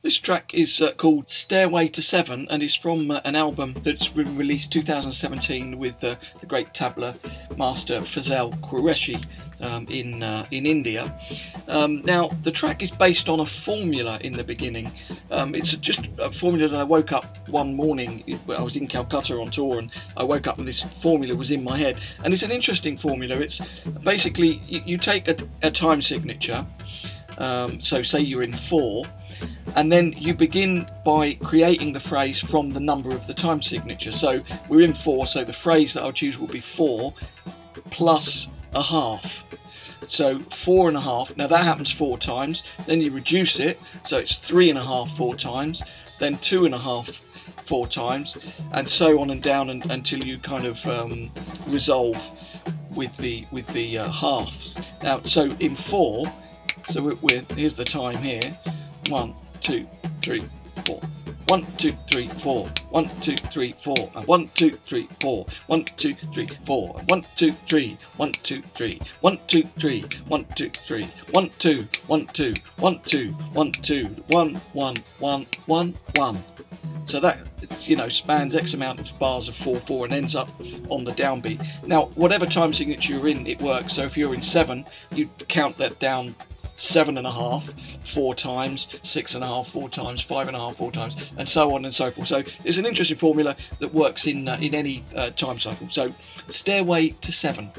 This track is called Stairway to Seven and is from an album that's been released 2017 with the great tabla master Fazal Qureshi in India. Now the track is based on a formula in the beginning. It's just a formula that I woke up one morning, I was in Calcutta on tour and I woke up and this formula was in my head. And it's an interesting formula. It's basically you take a time signature, so say you're in 4, and then you begin by creating the phrase from the number of the time signature. So we're in 4, so the phrase that I'll choose will be 4 plus a half. So 4 and a half, now that happens 4 times, then you reduce it, so it's 3 and a half 4 times, then 2 and a half 4 times, and so on and down until you kind of resolve with the halves. Now, so in 4, so here's the time here, 1, 2, 3, 4. 1, 2, 3, 4. 1, 2, 3, 4. 1, 2, 3, 4. 1, 2, 3, 4. 1, 2, 3. 1, 2, 3. 1, 2, 3. 1, 2, 3. 1, 2, 1, 2. 1, 2, 1, 2. 1, 1, 1, 1, 1. So that, you know, spans X amount of bars of 4, 4 and ends up on the downbeat. Now, whatever time signature you're in, it works. So if you're in 7, you count that down. 7 and a half 4 times, 6 and a half 4 times, 5 and a half 4 times, and so on and so forth. So it's an interesting formula that works in any time cycle. So Stairway to Seven.